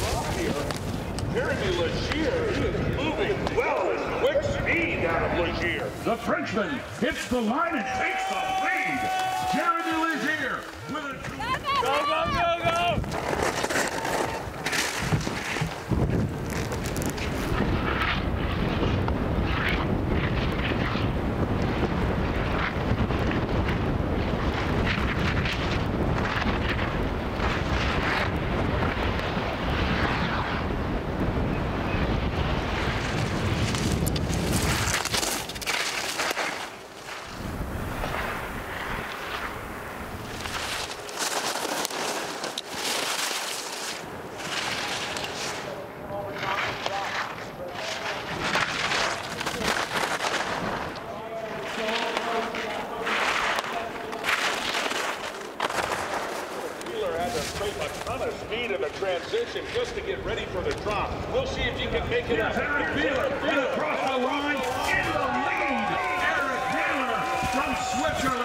off here. Jeremy Legere, he is moving well with quick speed out of Legere. The Frenchman hits the line and takes the lead. Jeremy Legere with a go, go, go, go. Transition just to get ready for the drop. We'll see if you can make it up. Eric Bieler across the line in the lead. Eric Bieler from Switzerland.